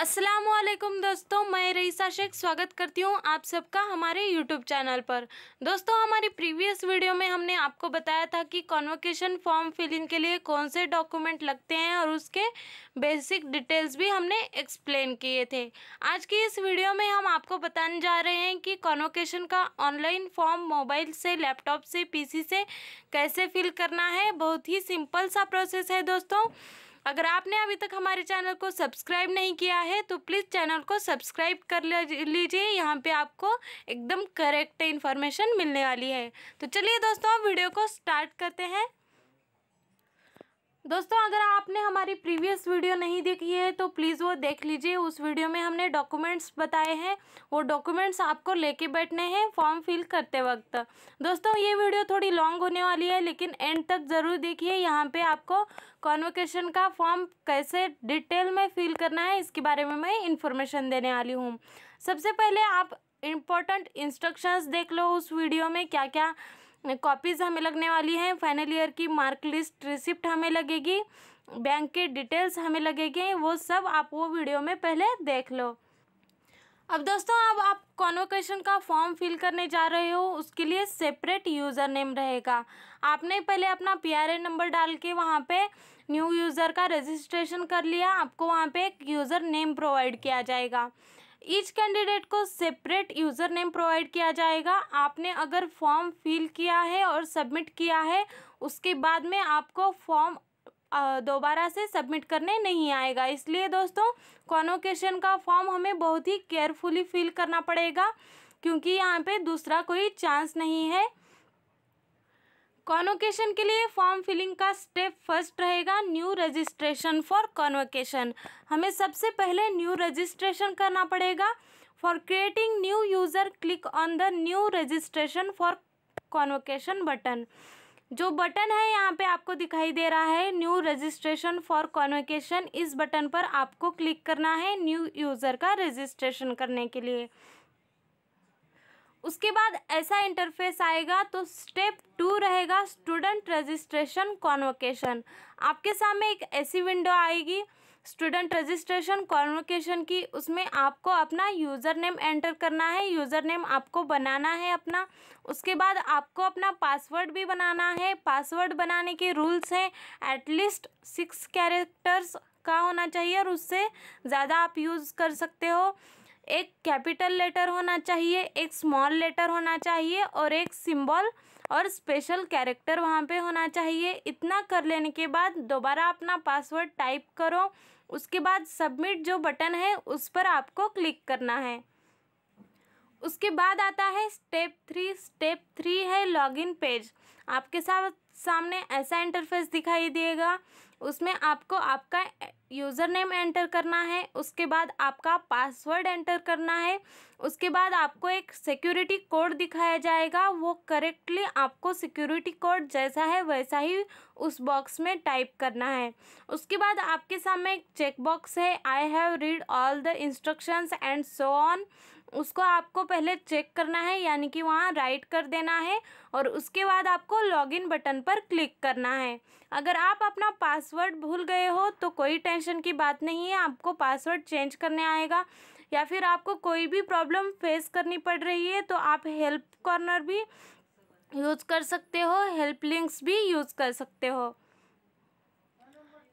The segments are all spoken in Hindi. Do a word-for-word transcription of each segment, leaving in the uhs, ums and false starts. अस्सलामुअलैकुम दोस्तों, मैं रईसा शेख स्वागत करती हूँ आप सबका हमारे YouTube चैनल पर। दोस्तों, हमारी प्रीवियस वीडियो में हमने आपको बताया था कि कॉन्वोकेशन फॉर्म फिलिंग के लिए कौन से डॉक्यूमेंट लगते हैं और उसके बेसिक डिटेल्स भी हमने एक्सप्लेन किए थे। आज की इस वीडियो में हम आपको बताने जा रहे हैं कि कॉन्वोकेशन का ऑनलाइन फॉर्म मोबाइल से, लैपटॉप से, पी सी से कैसे फिल करना है। बहुत ही सिंपल सा प्रोसेस है दोस्तों। अगर आपने अभी तक हमारे चैनल को सब्सक्राइब नहीं किया है तो प्लीज़ चैनल को सब्सक्राइब कर लीजिए, यहाँ पे आपको एकदम करेक्ट इन्फॉर्मेशन मिलने वाली है। तो चलिए दोस्तों, वीडियो को स्टार्ट करते हैं। दोस्तों, अगर आपने हमारी प्रीवियस वीडियो नहीं देखी है तो प्लीज़ वो देख लीजिए। उस वीडियो में हमने डॉक्यूमेंट्स बताए हैं, वो डॉक्यूमेंट्स आपको लेके बैठने हैं फॉर्म फिल करते वक्त। दोस्तों, ये वीडियो थोड़ी लॉन्ग होने वाली है लेकिन एंड तक ज़रूर देखिए। यहाँ पे आपको कॉन्वोकेशन का फॉर्म कैसे डिटेल में फिल करना है इसके बारे में मैं इन्फॉर्मेशन देने वाली हूँ। सबसे पहले आप इम्पोर्टेंट इंस्ट्रक्शंस देख लो उस वीडियो में, क्या क्या कॉपीज़ हमें लगने वाली हैं। फाइनल ईयर की मार्क लिस्ट, रिसिप्ट हमें लगेगी, बैंक के डिटेल्स हमें लगेगी, वो सब आप वो वीडियो में पहले देख लो। अब दोस्तों, अब आप कॉन्वोकेशन का फॉर्म फिल करने जा रहे हो, उसके लिए सेपरेट यूज़र नेम रहेगा। आपने पहले अपना पी आर एन नंबर डाल के वहाँ पे न्यू यूज़र का रजिस्ट्रेशन कर लिया, आपको वहाँ पे एक यूज़र नेम प्रोवाइड किया जाएगा। ईच कैंडिडेट को सेपरेट यूज़र नेम प्रोवाइड किया जाएगा। आपने अगर फॉर्म फिल किया है और सबमिट किया है उसके बाद में आपको फॉर्म दोबारा से सबमिट करने नहीं आएगा। इसलिए दोस्तों, कॉन्वोकेशन का फॉर्म हमें बहुत ही केयरफुली फिल करना पड़ेगा क्योंकि यहाँ पे दूसरा कोई चांस नहीं है। कॉन्वोकेशन के लिए फॉर्म फिलिंग का स्टेप फर्स्ट रहेगा न्यू रजिस्ट्रेशन फॉर कॉन्वोकेशन। हमें सबसे पहले न्यू रजिस्ट्रेशन करना पड़ेगा। For creating new user click on the new registration for convocation button. जो बटन है यहाँ पे आपको दिखाई दे रहा है, न्यू रजिस्ट्रेशन फॉर कॉन्वोकेशन, इस बटन पर आपको क्लिक करना है न्यू यूज़र का रजिस्ट्रेशन करने के लिए। उसके बाद ऐसा इंटरफेस आएगा। तो स्टेप टू रहेगा स्टूडेंट रजिस्ट्रेशन कॉन्वोकेशन। आपके सामने एक ऐसी विंडो आएगी स्टूडेंट रजिस्ट्रेशन कॉन्वोकेशन की, उसमें आपको अपना यूज़र नेम एंटर करना है। यूज़र नेम आपको बनाना है अपना, उसके बाद आपको अपना पासवर्ड भी बनाना है। पासवर्ड बनाने के रूल्स हैं, एटलीस्ट सिक्स कैरेक्टर्स का होना चाहिए और उससे ज़्यादा आप यूज़ कर सकते हो। एक कैपिटल लेटर होना चाहिए, एक स्मॉल लेटर होना चाहिए और एक सिंबल और स्पेशल कैरेक्टर वहाँ पे होना चाहिए। इतना कर लेने के बाद दोबारा अपना पासवर्ड टाइप करो, उसके बाद सबमिट जो बटन है उस पर आपको क्लिक करना है। उसके बाद आता है स्टेप थ्री। स्टेप थ्री है लॉगिन पेज। आपके साथ सामने ऐसा इंटरफेस दिखाई देगा, उसमें आपको आपका यूज़र नेम एंटर करना है, उसके बाद आपका पासवर्ड एंटर करना है, उसके बाद आपको एक सिक्योरिटी कोड दिखाया जाएगा। वो करेक्टली आपको सिक्योरिटी कोड जैसा है वैसा ही उस बॉक्स में टाइप करना है। उसके बाद आपके सामने एक चेक बॉक्स है, I have read all the instructions and so on, उसको आपको पहले चेक करना है यानी कि वहाँ राइट कर देना है और उसके बाद आपको लॉगिन बटन पर क्लिक करना है। अगर आप अपना पासवर्ड भूल गए हो तो कोई टेंशन की बात नहीं है, आपको पासवर्ड चेंज करने आएगा। या फिर आपको कोई भी प्रॉब्लम फेस करनी पड़ रही है तो आप हेल्प कॉर्नर भी यूज़ कर सकते हो, हेल्प लिंक्स भी यूज़ कर सकते हो।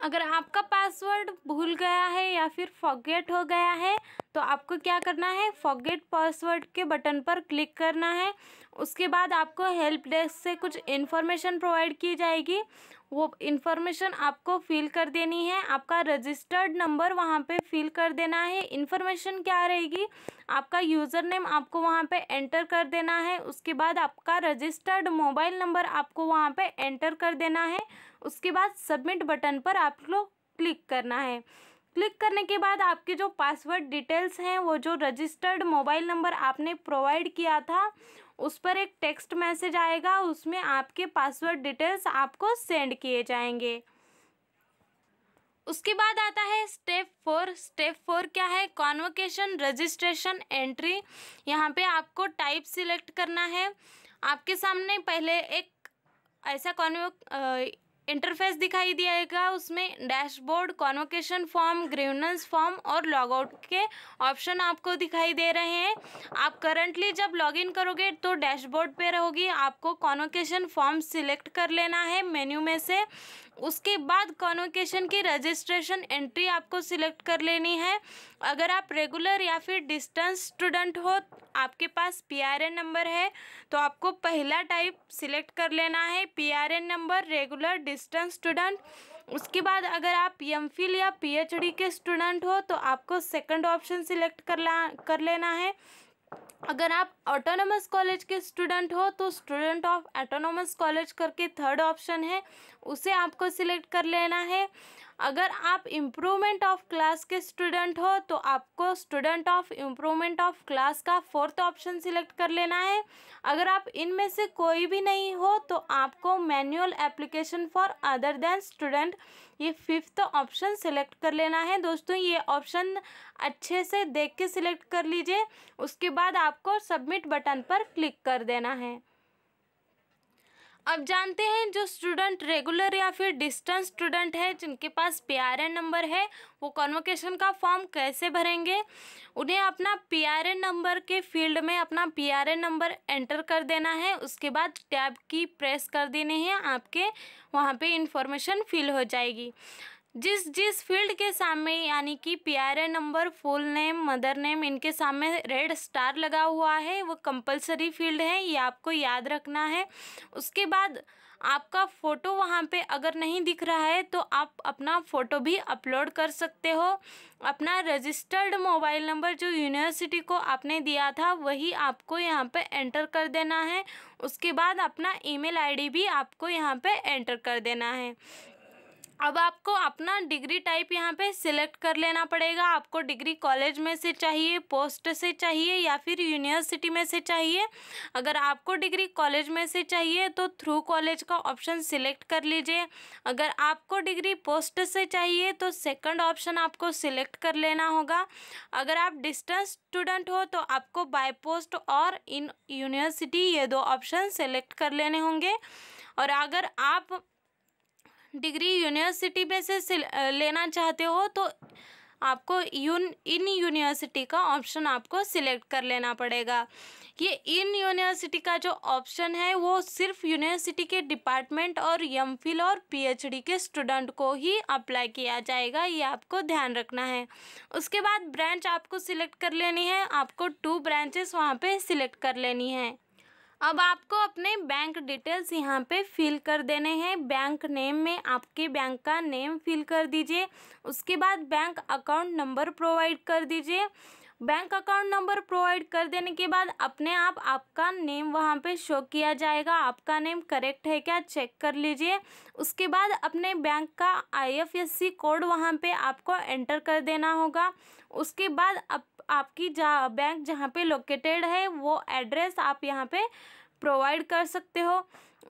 अगर आपका पासवर्ड भूल गया है या फिर फॉरगेट हो गया है तो आपको क्या करना है, फॉरगेट पासवर्ड के बटन पर क्लिक करना है। उसके बाद आपको हेल्प डेस्क से कुछ इन्फॉर्मेशन प्रोवाइड की जाएगी, वो इन्फॉर्मेशन आपको फिल कर देनी है। आपका रजिस्टर्ड नंबर वहाँ पे फिल कर देना है। इन्फॉर्मेशन क्या रहेगी, आपका यूज़र नेम आपको वहाँ पे एंटर कर देना है, उसके बाद आपका रजिस्टर्ड मोबाइल नंबर आपको वहाँ पे एंटर कर देना है, उसके बाद सबमिट बटन पर आप लोग क्लिक करना है। क्लिक करने के बाद आपके जो पासवर्ड डिटेल्स हैं, वो जो रजिस्टर्ड मोबाइल नंबर आपने प्रोवाइड किया था उस पर एक टेक्स्ट मैसेज आएगा, उसमें आपके पासवर्ड डिटेल्स आपको सेंड किए जाएंगे। उसके बाद आता है स्टेप फोर। स्टेप फोर क्या है, कॉन्वोकेशन रजिस्ट्रेशन एंट्री। यहाँ पे आपको टाइप सिलेक्ट करना है। आपके सामने पहले एक ऐसा कॉन्वो इंटरफेस दिखाई दिएगा, उसमें dashboard, convocation form, grievance form और लॉगआउट के ऑप्शन आपको दिखाई दे रहे हैं। आप करंटली जब लॉगिन करोगे तो डैशबोर्ड पे रहोगी, आपको कॉन्वोकेशन फॉर्म सिलेक्ट कर लेना है मेन्यू में से। उसके बाद कॉन्वोकेशन की रजिस्ट्रेशन एंट्री आपको सिलेक्ट कर लेनी है। अगर आप रेगुलर या फिर डिस्टेंस स्टूडेंट हो, आपके पास पीआरएन नंबर है तो आपको पहला टाइप सिलेक्ट कर लेना है, PRN number regular distance student. उसके बाद अगर आप एमफिल या पीएचडी के स्टूडेंट हो तो आपको सेकंड ऑप्शन सिलेक्ट करला कर लेना है। अगर आप ऑटोनॉमस कॉलेज के स्टूडेंट हो तो स्टूडेंट ऑफ ऑटोनॉमस कॉलेज करके थर्ड ऑप्शन है, उसे आपको सिलेक्ट कर लेना है। अगर आप इम्प्रूवमेंट ऑफ क्लास के स्टूडेंट हो तो आपको student of improvement of class का फोर्थ ऑप्शन सिलेक्ट कर लेना है। अगर आप इनमें से कोई भी नहीं हो तो आपको manual application for other than student, ये फिफ्थ ऑप्शन सिलेक्ट कर लेना है। दोस्तों ये ऑप्शन अच्छे से देख के सिलेक्ट कर लीजिए। उसके बाद आपको सबमिट बटन पर क्लिक कर देना है। अब जानते हैं जो स्टूडेंट रेगुलर या फिर डिस्टेंस स्टूडेंट है, जिनके पास पीआरएन नंबर है, वो कॉन्वोकेशन का फॉर्म कैसे भरेंगे। उन्हें अपना पीआरएन नंबर के फील्ड में अपना पीआरएन नंबर एंटर कर देना है। उसके बाद टैब की प्रेस कर देनी है, आपके वहाँ पे इंफॉर्मेशन फिल हो जाएगी। जिस जिस फील्ड के सामने यानी कि PRN number, full name, mother name, इनके सामने रेड स्टार लगा हुआ है, वो कंपलसरी फील्ड है, ये आपको याद रखना है। उसके बाद आपका फ़ोटो वहाँ पे अगर नहीं दिख रहा है तो आप अपना फ़ोटो भी अपलोड कर सकते हो। अपना रजिस्टर्ड मोबाइल नंबर जो यूनिवर्सिटी को आपने दिया था वही आपको यहाँ पे एंटर कर देना है। उसके बाद अपना ईमेल आईडी भी आपको यहाँ पे एंटर कर देना है। अब आपको अपना डिग्री टाइप यहाँ पे सिलेक्ट कर लेना पड़ेगा। आपको डिग्री कॉलेज में से चाहिए, पोस्ट से चाहिए या फिर यूनिवर्सिटी में से चाहिए। अगर आपको डिग्री कॉलेज में से चाहिए तो थ्रू कॉलेज का ऑप्शन सिलेक्ट कर लीजिए। अगर आपको डिग्री पोस्ट से चाहिए तो सेकंड ऑप्शन आपको सिलेक्ट कर लेना होगा। अगर आप डिस्टेंस स्टूडेंट हो तो आपको बाय पोस्ट और इन यूनिवर्सिटी, ये दो ऑप्शन सिलेक्ट कर लेने होंगे। और अगर आप डिग्री यूनिवर्सिटी में से लेना चाहते हो तो आपको यून इन यूनिवर्सिटी का ऑप्शन आपको सिलेक्ट कर लेना पड़ेगा। ये इन यूनिवर्सिटी का जो ऑप्शन है वो सिर्फ यूनिवर्सिटी के डिपार्टमेंट और एमफिल और पीएचडी के स्टूडेंट को ही अप्लाई किया जाएगा, ये आपको ध्यान रखना है। उसके बाद ब्रांच आपको सिलेक्ट कर लेनी है, आपको टू ब्रांचेस वहाँ पे सिलेक्ट कर लेनी है। अब आपको अपने बैंक डिटेल्स यहाँ पे फिल कर देने हैं। बैंक नेम में आपके बैंक का नेम फिल कर दीजिए। उसके बाद बैंक अकाउंट नंबर प्रोवाइड कर दीजिए। बैंक अकाउंट नंबर प्रोवाइड कर देने के बाद अपने आप आपका नेम वहाँ पे शो किया जाएगा, आपका नेम करेक्ट है क्या चेक कर लीजिए। उसके बाद अपने बैंक का आईएफएससी कोड वहाँ पे आपको एंटर कर देना होगा। उसके बाद आप, आपकी जा बैंक जहाँ पे लोकेटेड है वो एड्रेस आप यहाँ पे प्रोवाइड कर सकते हो।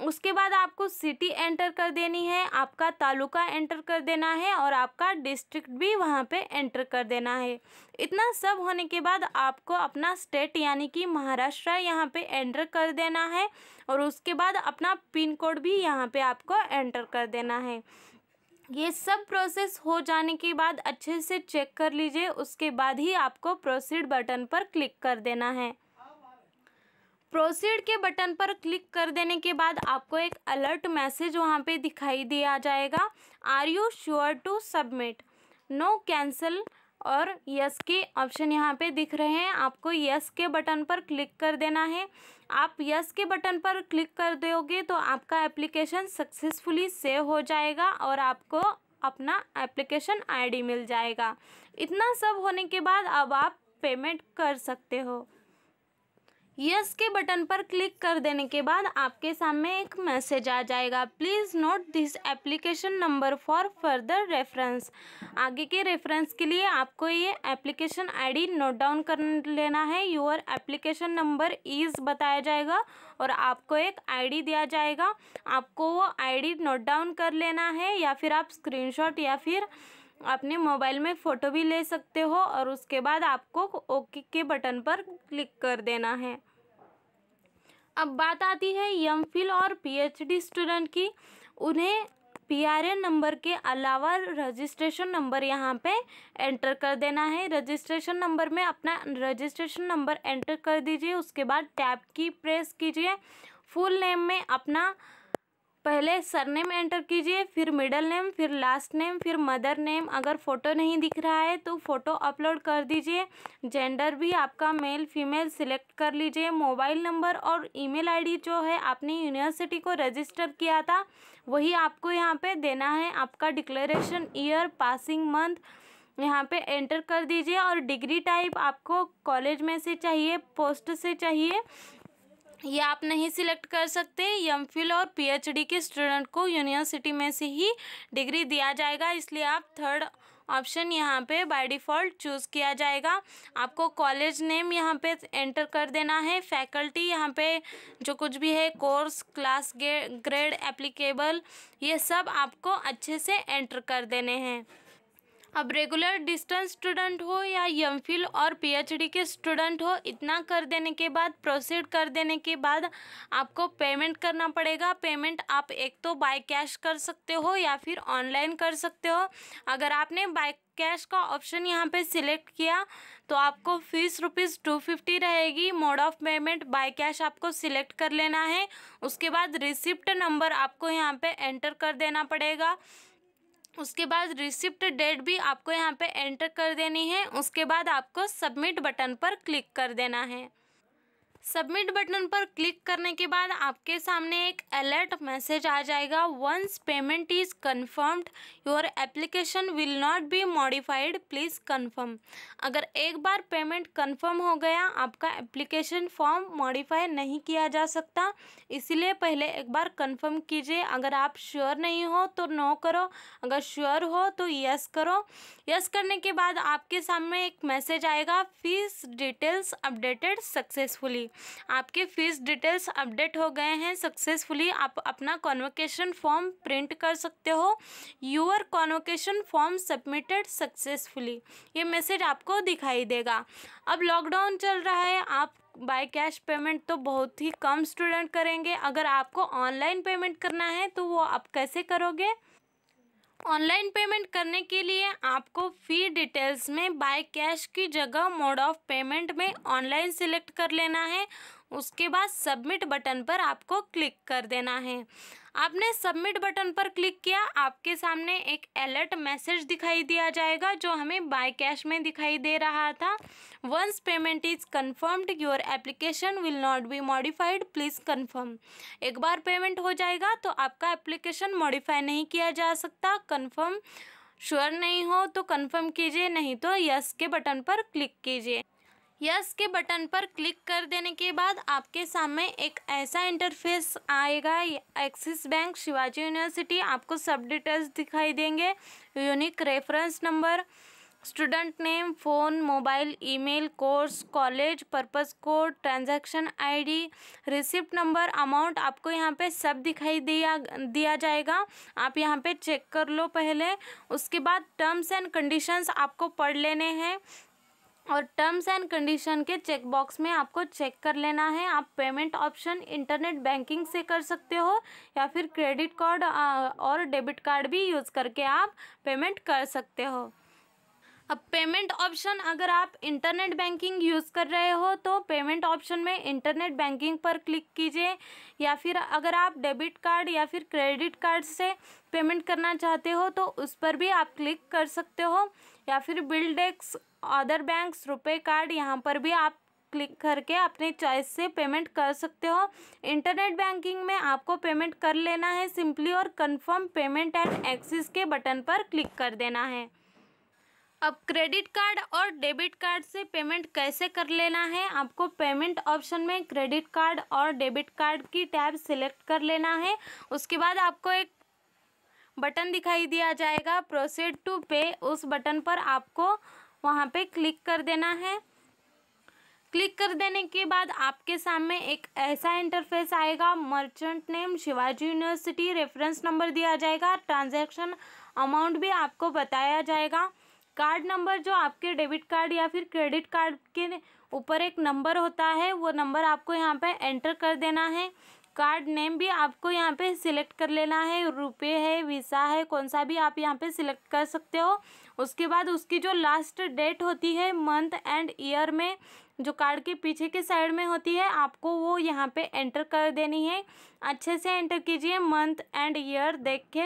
उसके बाद आपको सिटी एंटर कर देनी है, आपका तालुका एंटर कर देना है और आपका डिस्ट्रिक्ट भी वहाँ पे एंटर कर देना है। इतना सब होने के बाद आपको अपना स्टेट यानी कि महाराष्ट्र यहाँ पे एंटर कर देना है और उसके बाद अपना पिन कोड भी यहाँ पे आपको एंटर कर देना है। ये सब प्रोसेस हो जाने के बाद अच्छे से चेक कर लीजिए, उसके बाद ही आपको प्रोसीड बटन पर क्लिक कर देना है। प्रोसीड के बटन पर क्लिक कर देने के बाद आपको एक अलर्ट मैसेज वहाँ पे दिखाई दिया जाएगा, are you sure to submit, no cancel और यस के ऑप्शन यहाँ पे दिख रहे हैं। आपको यस के बटन पर क्लिक कर देना है। आप यस के बटन पर क्लिक कर दोगे तो आपका एप्लीकेशन सक्सेसफुली सेव हो जाएगा और आपको अपना एप्लीकेशन आईडी मिल जाएगा। इतना सब होने के बाद अब आप पेमेंट कर सकते हो। यस के बटन पर क्लिक कर देने के बाद आपके सामने एक मैसेज आ जाएगा, please note this application number for further reference. आगे के रेफरेंस के लिए आपको ये एप्लीकेशन आईडी नोट डाउन कर लेना है। योर एप्लीकेशन नंबर इज़ बताया जाएगा और आपको एक आईडी दिया जाएगा, आपको वो आईडी नोट डाउन कर लेना है या फिर आप स्क्रीनशॉट या फिर अपने मोबाइल में फ़ोटो भी ले सकते हो। और उसके बाद आपको ओके के बटन पर क्लिक कर देना है। अब बात आती है एमफिल और पीएचडी स्टूडेंट की। उन्हें पीआरएन नंबर के अलावा रजिस्ट्रेशन नंबर यहाँ पे एंटर कर देना है। रजिस्ट्रेशन नंबर में अपना रजिस्ट्रेशन नंबर एंटर कर दीजिए। उसके बाद टैब की प्रेस कीजिए। फुल नेम में अपना पहले सरनेम एंटर कीजिए, फिर मिडल नेम, फिर लास्ट नेम, फिर मदर नेम। अगर फ़ोटो नहीं दिख रहा है तो फ़ोटो अपलोड कर दीजिए। जेंडर भी आपका मेल फीमेल सिलेक्ट कर लीजिए। मोबाइल नंबर और ईमेल आईडी जो है आपने यूनिवर्सिटी को रजिस्टर किया था वही आपको यहाँ पे देना है। आपका डिक्लेरेशन ईयर, पासिंग मंथ यहाँ पे एंटर कर दीजिए। और डिग्री टाइप आपको कॉलेज में से चाहिए, पोस्ट से चाहिए, ये आप नहीं सिलेक्ट कर सकते। एमफिल और पीएचडी के स्टूडेंट को यूनिवर्सिटी में से ही डिग्री दिया जाएगा, इसलिए आप थर्ड ऑप्शन यहाँ पे बाय डिफ़ॉल्ट चूज़ किया जाएगा। आपको कॉलेज नेम यहाँ पे एंटर कर देना है। फैकल्टी यहाँ पे जो कुछ भी है, कोर्स, क्लास, ग्रेड एप्लीकेबल, ये सब आपको अच्छे से एंटर कर देने हैं। अब रेगुलर डिस्टेंस स्टूडेंट हो या एमफिल और पीएचडी के स्टूडेंट हो, इतना कर देने के बाद प्रोसीड कर देने के बाद आपको पेमेंट करना पड़ेगा। पेमेंट आप एक तो बाय कैश कर सकते हो या फिर ऑनलाइन कर सकते हो। अगर आपने बाय कैश का ऑप्शन यहाँ पे सिलेक्ट किया तो आपको फीस रुपीज़ टू फिफ्टी रहेगी। Mode of payment by cash आपको सिलेक्ट कर लेना है। उसके बाद रिसिप्ट नंबर आपको यहाँ पे एंटर कर देना पड़ेगा। उसके बाद रिसिप्ट डेट भी आपको यहाँ पे एंटर कर देनी है। उसके बाद आपको सबमिट बटन पर क्लिक कर देना है। सबमिट बटन पर क्लिक करने के बाद आपके सामने एक अलर्ट मैसेज आ जाएगा। Once payment is confirmed your application will not be modified, please confirm. अगर एक बार पेमेंट कन्फर्म हो गया आपका एप्लीकेशन फॉर्म मॉडिफाई नहीं किया जा सकता, इसीलिए पहले एक बार कन्फर्म कीजिए। अगर आप श्योर नहीं हो तो नो करो, अगर श्योर हो तो यस करो। यस करने के बाद आपके सामने एक मैसेज आएगा, फीस डिटेल्स अपडेटेड सक्सेसफुली। आपके फीस डिटेल्स अपडेट हो गए हैं सक्सेसफुली। आप अपना कॉन्वोकेशन फॉर्म प्रिंट कर सकते हो। Your convocation form submitted successfully, ये मैसेज आपको दिखाई देगा। अब लॉकडाउन चल रहा है, आप बाय कैश पेमेंट तो बहुत ही कम स्टूडेंट करेंगे। अगर आपको ऑनलाइन पेमेंट करना है तो वो आप कैसे करोगे? ऑनलाइन पेमेंट करने के लिए आपको फ़ी डिटेल्स में बाय कैश की जगह मोड ऑफ पेमेंट में ऑनलाइन सिलेक्ट कर लेना है। उसके बाद सबमिट बटन पर आपको क्लिक कर देना है। आपने सबमिट बटन पर क्लिक किया, आपके सामने एक अलर्ट मैसेज दिखाई दिया जाएगा जो हमें बाय कैश में दिखाई दे रहा था। Once payment is confirmed your application will not be modified, please confirm. एक बार पेमेंट हो जाएगा तो आपका एप्लीकेशन मॉडिफाई नहीं किया जा सकता। कन्फर्म, श्योर नहीं हो तो कन्फर्म कीजिए, नहीं तो यस के बटन पर क्लिक कीजिए। यस के बटन पर क्लिक कर देने के बाद आपके सामने एक ऐसा इंटरफेस आएगा। एक्सिस बैंक, शिवाजी यूनिवर्सिटी, आपको सब डिटेल्स दिखाई देंगे। Unique reference number, student name, phone, mobile, email, course, college, purpose code, transaction ID, receipt number, amount, आपको यहाँ पे सब दिखाई दिया दिया जाएगा। आप यहाँ पे चेक कर लो पहले। उसके बाद टर्म्स एंड कंडीशंस आपको पढ़ लेने हैं और टर्म्स एंड कंडीशन के चेक बॉक्स में आपको चेक कर लेना है। आप पेमेंट ऑप्शन इंटरनेट बैंकिंग से कर सकते हो या फिर क्रेडिट कार्ड और डेबिट कार्ड भी यूज़ करके आप पेमेंट कर सकते हो। अब पेमेंट ऑप्शन, अगर आप इंटरनेट बैंकिंग यूज़ कर रहे हो तो पेमेंट ऑप्शन में इंटरनेट बैंकिंग पर क्लिक कीजिए, या फिर अगर आप डेबिट कार्ड या फिर क्रेडिट कार्ड से पेमेंट करना चाहते हो तो उस पर भी आप क्लिक कर सकते हो, या फिर bill desk, other banks, RuPay card, यहाँ पर भी आप क्लिक करके अपने चॉइस से पेमेंट कर सकते हो। इंटरनेट बैंकिंग में आपको पेमेंट कर लेना है सिंपली और कंफर्म पेमेंट एट एक्सिस के बटन पर क्लिक कर देना है। अब क्रेडिट कार्ड और डेबिट कार्ड से पेमेंट कैसे कर लेना है, आपको पेमेंट ऑप्शन में क्रेडिट कार्ड और डेबिट कार्ड की टैब सिलेक्ट कर लेना है। उसके बाद आपको एक बटन दिखाई दिया जाएगा, प्रोसीड टू पे। उस बटन पर आपको वहाँ पे क्लिक कर देना है। क्लिक कर देने के बाद आपके सामने एक ऐसा इंटरफेस आएगा। Merchant name Shivaji university, reference number दिया जाएगा, ट्रांजैक्शन अमाउंट भी आपको बताया जाएगा। कार्ड नंबर, जो आपके डेबिट कार्ड या फिर क्रेडिट कार्ड के ऊपर एक नंबर होता है, वो नंबर आपको यहाँ पे एंटर कर देना है। कार्ड नेम भी आपको यहाँ पे सिलेक्ट कर लेना है, रुपए है, वीसा है, कौन सा भी आप यहाँ पे सिलेक्ट कर सकते हो। उसके बाद उसकी जो लास्ट डेट होती है मंथ एंड ईयर में जो कार्ड के पीछे के साइड में होती है आपको वो यहाँ पे एंटर कर देनी है। अच्छे से एंटर कीजिए मंथ एंड ईयर देख के।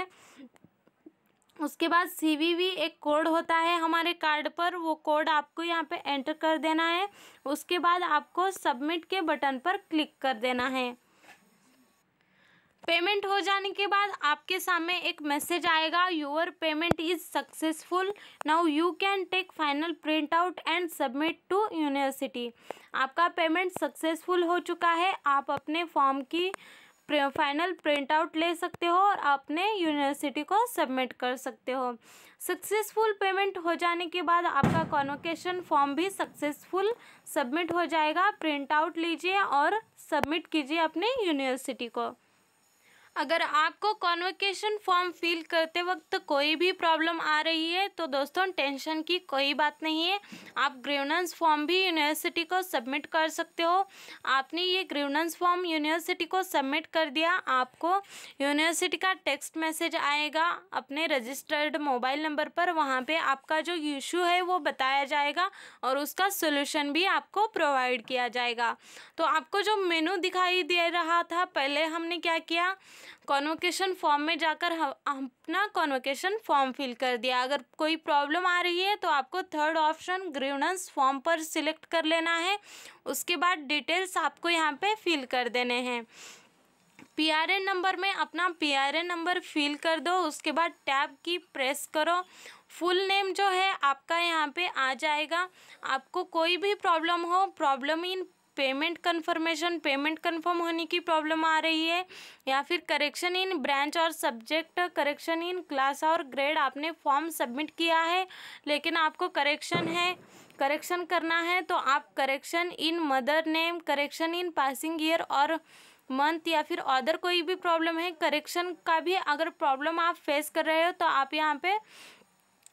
उसके बाद सीवीवी एक कोड होता है हमारे कार्ड पर, वो कोड आपको यहाँ पे एंटर कर देना है। उसके बाद आपको सबमिट के बटन पर क्लिक कर देना है। पेमेंट हो जाने के बाद आपके सामने एक मैसेज आएगा, your payment is successful, now you can take final print out and submit to university. आपका पेमेंट सक्सेसफुल हो चुका है, आप अपने फॉर्म की फाइनल प्रिंट आउट ले सकते हो और अपने यूनिवर्सिटी को सबमिट कर सकते हो। सक्सेसफुल पेमेंट हो जाने के बाद आपका कॉन्वोकेशन फॉर्म भी सक्सेसफुल सबमिट हो जाएगा। प्रिंट आउट लीजिए और सबमिट कीजिए अपने यूनिवर्सिटी को। अगर आपको कॉन्वोकेशन फॉर्म फिल करते वक्त कोई भी प्रॉब्लम आ रही है तो दोस्तों टेंशन की कोई बात नहीं है, आप ग्रीवनेंस फॉर्म भी यूनिवर्सिटी को सबमिट कर सकते हो। आपने ये ग्रीवनेंस फॉर्म यूनिवर्सिटी को सबमिट कर दिया, आपको यूनिवर्सिटी का टेक्स्ट मैसेज आएगा अपने रजिस्टर्ड मोबाइल नंबर पर। वहाँ पे आपका जो इशू है वो बताया जाएगा और उसका सोल्यूशन भी आपको प्रोवाइड किया जाएगा। तो आपको जो मेनू दिखाई दे रहा था पहले हमने क्या किया, कॉन्वोकेशन फॉर्म में जाकर हम अपना कॉन्वोकेशन फॉर्म फिल कर दिया। अगर कोई प्रॉब्लम आ रही है तो आपको थर्ड ऑप्शन ग्रीवनेंस फॉर्म पर सिलेक्ट कर लेना है। उसके बाद डिटेल्स आपको यहाँ पे फिल कर देने हैं। पीआरएन नंबर में अपना पीआरएन नंबर फिल कर दो, उसके बाद टैब की प्रेस करो। फुल नेम जो है आपका यहाँ पे आ जाएगा। आपको कोई भी प्रॉब्लम हो, problem in payment confirmation, payment confirm होने की प्रॉब्लम आ रही है, या फिर करेक्शन इन ब्रांच और सब्जेक्ट, करेक्शन इन क्लास और ग्रेड, आपने फॉर्म सबमिट किया है लेकिन आपको करेक्शन है, करेक्शन करना है तो आप correction in mother name, correction in passing year और मंथ, या फिर अदर कोई भी प्रॉब्लम है करेक्शन का भी अगर प्रॉब्लम आप फेस कर रहे हो तो आप यहाँ पे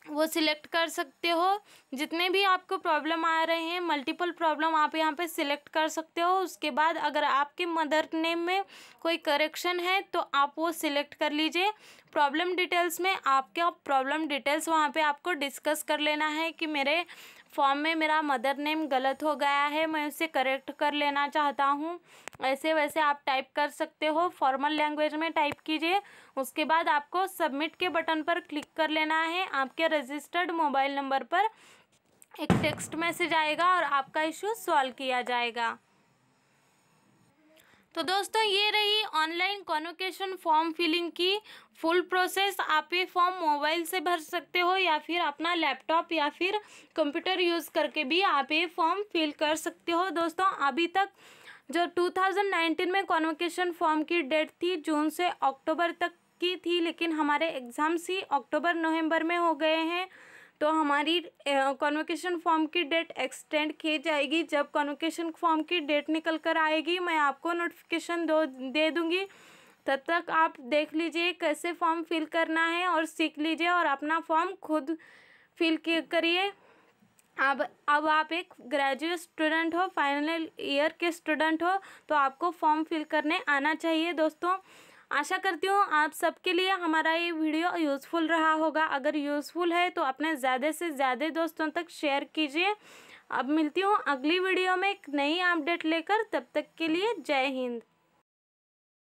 वो सिलेक्ट कर सकते हो। जितने भी आपको प्रॉब्लम आ रहे हैं, मल्टीपल प्रॉब्लम आप यहाँ पे सिलेक्ट कर सकते हो। उसके बाद अगर आपके मदर नेम में कोई करेक्शन है तो आप वो सिलेक्ट कर लीजिए। प्रॉब्लम डिटेल्स में आपके प्रॉब्लम डिटेल्स वहाँ पे आपको डिस्कस कर लेना है कि मेरे फॉर्म में मेरा मदर नेम गलत हो गया है, मैं उसे करेक्ट कर लेना चाहता हूँ, ऐसे वैसे आप टाइप कर सकते हो। फॉर्मल लैंग्वेज में टाइप कीजिए। उसके बाद आपको सबमिट के बटन पर क्लिक कर लेना है। आपके रजिस्टर्ड मोबाइल नंबर पर एक टेक्स्ट मैसेज आएगा और आपका इशू सॉल्व किया जाएगा। तो दोस्तों ये रही ऑनलाइन कॉन्वोकेशन फॉर्म फिलिंग की फुल प्रोसेस। आप ये फॉर्म मोबाइल से भर सकते हो या फिर अपना लैपटॉप या फिर कंप्यूटर यूज़ करके भी आप ये फॉर्म फिल कर सकते हो। दोस्तों अभी तक जो दो हज़ार उन्नीस में कॉन्वोकेशन फॉर्म की डेट थी जून से अक्टूबर तक की थी, लेकिन हमारे एग्ज़ाम्स ही अक्टूबर नवंबर में हो गए हैं तो हमारी कॉन्वोकेशन फॉर्म की डेट एक्सटेंड की जाएगी। जब कॉन्वोकेशन फॉर्म की डेट निकल कर आएगी मैं आपको नोटिफिकेशन दो दे दूँगी। तब तक आप देख लीजिए कैसे फॉर्म फिल करना है और सीख लीजिए और अपना फॉर्म खुद फिल करिए। अब अब आप एक ग्रेजुएट स्टूडेंट हो, फाइनल ईयर के स्टूडेंट हो तो आपको फॉर्म फिल करने आना चाहिए। दोस्तों आशा करती हूँ आप सबके लिए हमारा ये वीडियो यूज़फुल रहा होगा। अगर यूज़फुल है तो अपने ज़्यादा से ज़्यादा दोस्तों तक शेयर कीजिए। अब मिलती हूँ अगली वीडियो में एक नई अपडेट लेकर, तब तक के लिए जय हिंद।